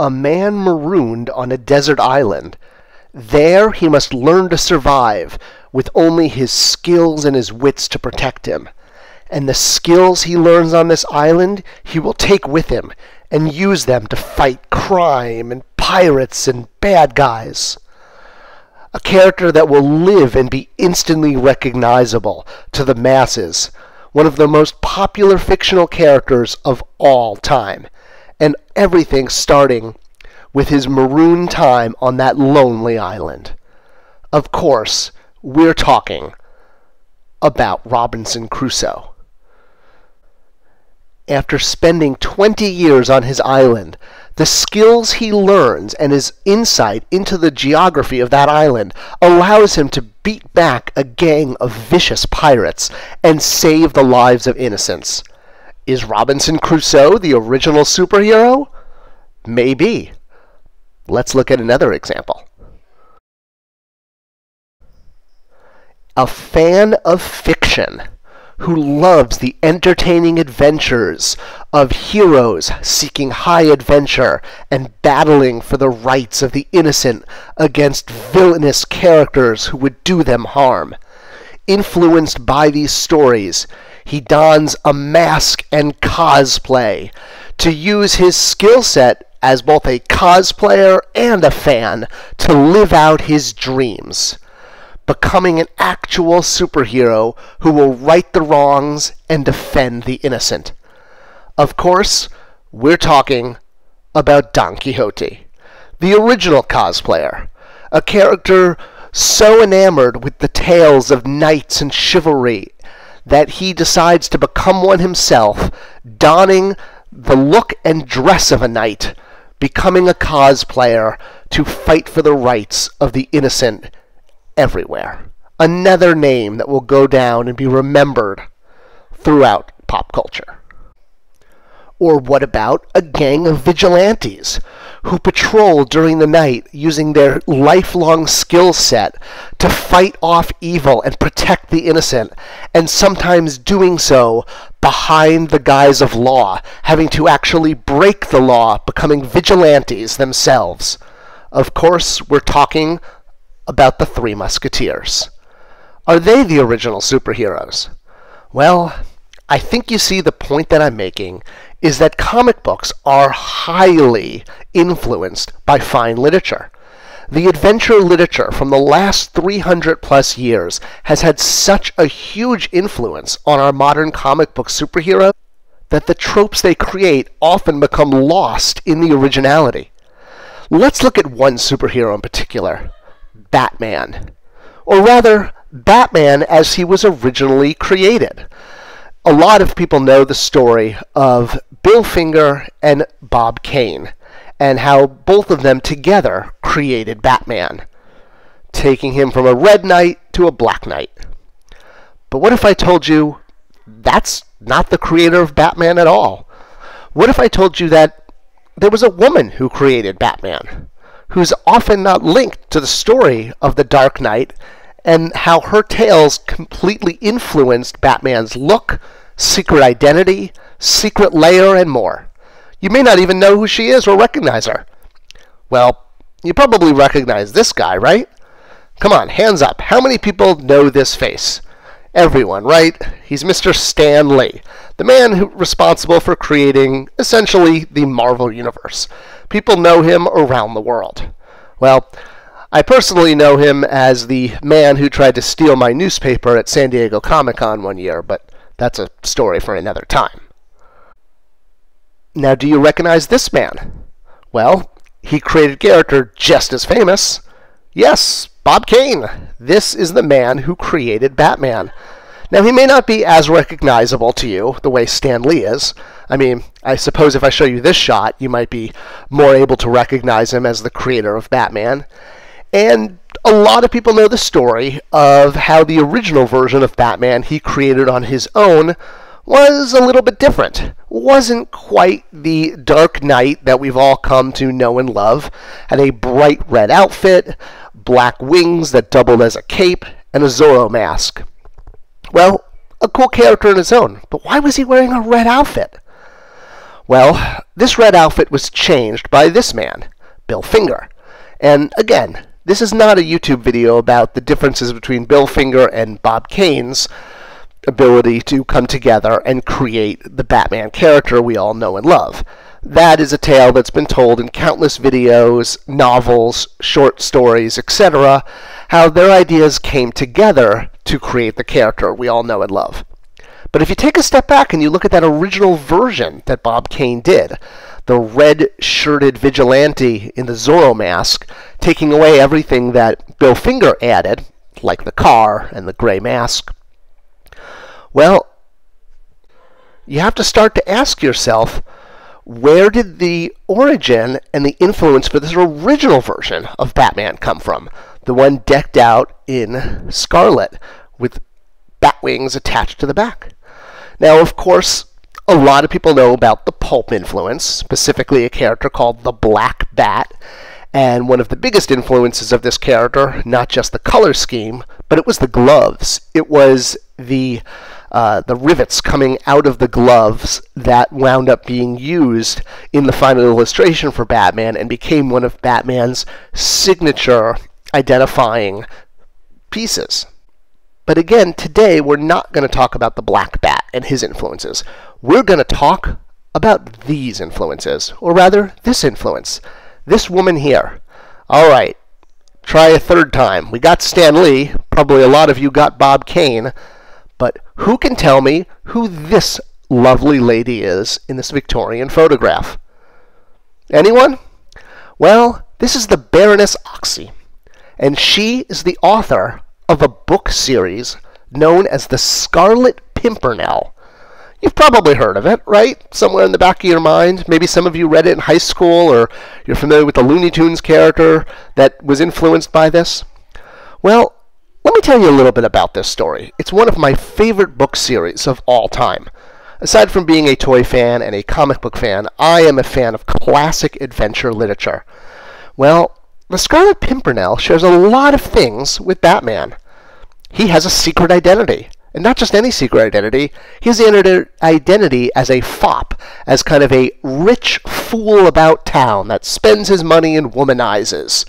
a man marooned on a desert island. There he must learn to survive, with only his skills and his wits to protect him. And the skills he learns on this island, he will take with him, and use them to fight crime and pirates and bad guys. A character that will live and be instantly recognizable to the masses. One of the most popular fictional characters of all time. And everything starting with his maroon time on that lonely island. Of course, we're talking about Robinson Crusoe. After spending 20 years on his island, the skills he learns and his insight into the geography of that island allows him to beat back a gang of vicious pirates and save the lives of innocents. Is Robinson Crusoe the original superhero? Maybe. Let's look at another example. A fan of fiction who loves the entertaining adventures of heroes seeking high adventure and battling for the rights of the innocent against villainous characters who would do them harm. Influenced by these stories, he dons a mask and cosplay to use his skill set as both a cosplayer and a fan to live out his dreams, becoming an actual superhero who will right the wrongs and defend the innocent. Of course, we're talking about Don Quixote, the original cosplayer, a character so enamored with the tales of knights and chivalry that he decides to become one himself, donning the look and dress of a knight, becoming a cosplayer to fight for the rights of the innocent everywhere. Another name that will go down and be remembered throughout pop culture. Or what about a gang of vigilantes who patrol during the night using their lifelong skill set to fight off evil and protect the innocent, and sometimes doing so behind the guise of law, having to actually break the law, becoming vigilantes themselves. Of course, we're talking about the Three Musketeers. Are they the original superheroes? Well, I think you see the point that I'm making is that comic books are highly influenced by fine literature. The adventure literature from the last 300 plus years has had such a huge influence on our modern comic book superheroes that the tropes they create often become lost in the originality. Let's look at one superhero in particular, Batman. Or rather, Batman as he was originally created. A lot of people know the story of Bill Finger and Bob Kane, and how both of them together created Batman, taking him from a red knight to a black knight. But what if I told you that's not the creator of Batman at all? What if I told you that there was a woman who created Batman, who's often not linked to the story of the Dark Knight, and how her tales completely influenced Batman's look, secret identity, secret lair, and more. You may not even know who she is or recognize her. Well, you probably recognize this guy, right? Come on, hands up. How many people know this face? Everyone, right? He's Mr. Stan Lee, the man responsible for creating, essentially, the Marvel Universe. People know him around the world. Well, I personally know him as the man who tried to steal my newspaper at San Diego Comic-Con one year, but that's a story for another time. Now, do you recognize this man? Well, he created a character just as famous. Yes, Bob Kane. This is the man who created Batman. Now, he may not be as recognizable to you the way Stan Lee is. I mean, I suppose if I show you this shot, you might be more able to recognize him as the creator of Batman. And a lot of people know the story of how the original version of Batman he created on his own was a little bit different. Wasn't quite the Dark Knight that we've all come to know and love. Had a bright red outfit, black wings that doubled as a cape, and a Zorro mask. Well, a cool character on his own, but why was he wearing a red outfit? Well, this red outfit was changed by this man, Bill Finger. And again, this is not a YouTube video about the differences between Bill Finger and Bob Kane's ability to come together and create the Batman character we all know and love. That is a tale that's been told in countless videos, novels, short stories, etc., how their ideas came together to create the character we all know and love. But if you take a step back and you look at that original version that Bob Kane did, the red-shirted vigilante in the Zorro mask, taking away everything that Bill Finger added, like the car and the gray mask, well, you have to start to ask yourself, where did the origin and the influence for this original version of Batman come from? The one decked out in scarlet with bat wings attached to the back. Now, of course, a lot of people know about the pulp influence, specifically a character called the Black Bat. And one of the biggest influences of this character, not just the color scheme, but it was the gloves. It was the rivets coming out of the gloves that wound up being used in the final illustration for Batman and became one of Batman's signature identifying pieces. But again, today we're not going to talk about the Black Bat and his influences. We're going to talk about these influences, or rather, this influence. This woman here. All right, try a third time. We got Stan Lee. Probably a lot of you got Bob Kane. But who can tell me who this lovely lady is in this Victorian photograph? Anyone? Well, this is the Baroness Orczy. And she is the author of a book series known as the Scarlet Pimpernel. You've probably heard of it, right? Somewhere in the back of your mind. Maybe some of you read it in high school, or you're familiar with the Looney Tunes character that was influenced by this. Well, let me tell you a little bit about this story. It's one of my favorite book series of all time. Aside from being a toy fan and a comic book fan, I am a fan of classic adventure literature. Well, the Scarlet Pimpernel shares a lot of things with Batman. He has a secret identity. And not just any secret identity, his identity as a fop, as kind of a rich fool about town that spends his money and womanizes.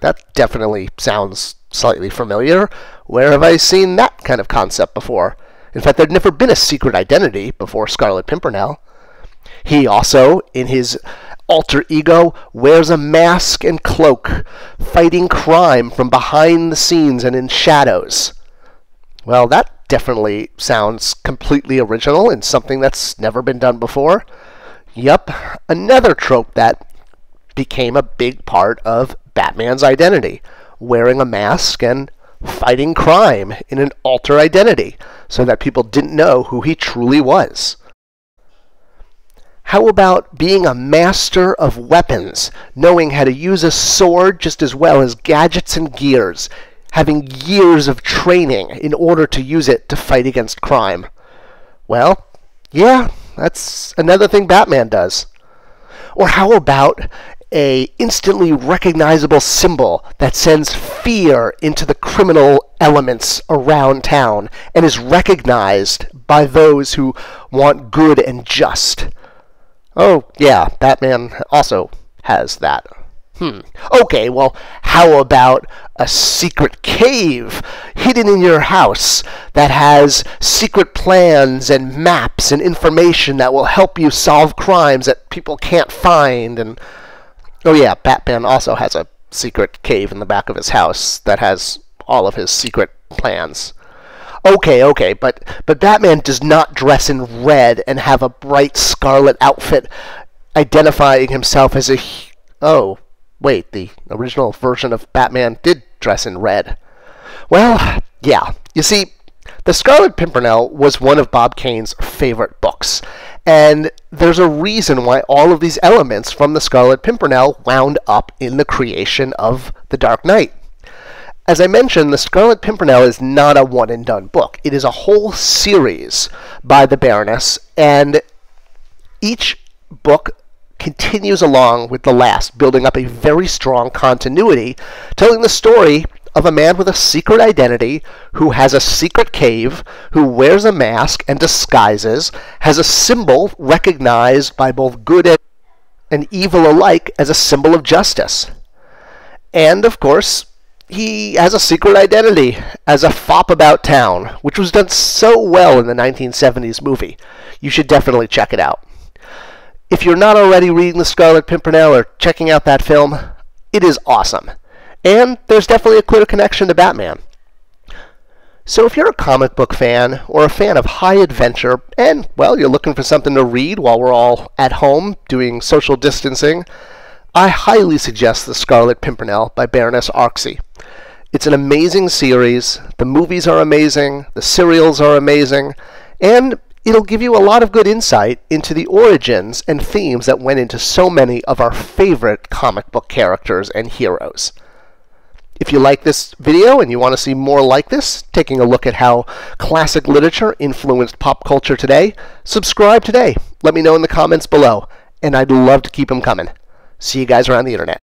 That definitely sounds slightly familiar. Where have I seen that kind of concept before? In fact, there'd never been a secret identity before Scarlet Pimpernel. He also, in his alter ego, wears a mask and cloak, fighting crime from behind the scenes and in shadows. Well, that definitely sounds completely original and something that's never been done before. Yup, another trope that became a big part of Batman's identity, wearing a mask and fighting crime in an alter identity so that people didn't know who he truly was. How about being a master of weapons, knowing how to use a sword just as well as gadgets and gears, having years of training in order to use it to fight against crime? Well, yeah, that's another thing Batman does. Or how about an instantly recognizable symbol that sends fear into the criminal elements around town and is recognized by those who want good and just? Oh, yeah, Batman also has that. Okay, well, how about a secret cave hidden in your house that has secret plans and maps and information that will help you solve crimes that people can't find? And oh yeah, Batman also has a secret cave in the back of his house that has all of his secret plans. Okay, but Batman does not dress in red and have a bright scarlet outfit identifying himself as a... Oh, wait, the original version of Batman did dress in red. Well, yeah. You see, The Scarlet Pimpernel was one of Bob Kane's favorite books. And there's a reason why all of these elements from The Scarlet Pimpernel wound up in the creation of The Dark Knight. As I mentioned, The Scarlet Pimpernel is not a one-and-done book. It is a whole series by the Baroness, and each book continues along with the last, building up a very strong continuity, telling the story of a man with a secret identity who has a secret cave, who wears a mask and disguises, has a symbol recognized by both good and evil alike as a symbol of justice. And, of course, he has a secret identity as a fop about town, which was done so well in the 1970s movie. You should definitely check it out. If you're not already reading The Scarlet Pimpernel or checking out that film, it is awesome. And there's definitely a clear connection to Batman. So if you're a comic book fan or a fan of high adventure and, well, you're looking for something to read while we're all at home doing social distancing, I highly suggest The Scarlet Pimpernel by Baroness Orczy. It's an amazing series. The movies are amazing. The serials are amazing. And it'll give you a lot of good insight into the origins and themes that went into so many of our favorite comic book characters and heroes. If you like this video and you want to see more like this, taking a look at how classic literature influenced pop culture today, subscribe today. Let me know in the comments below, and I'd love to keep them coming. See you guys around the internet.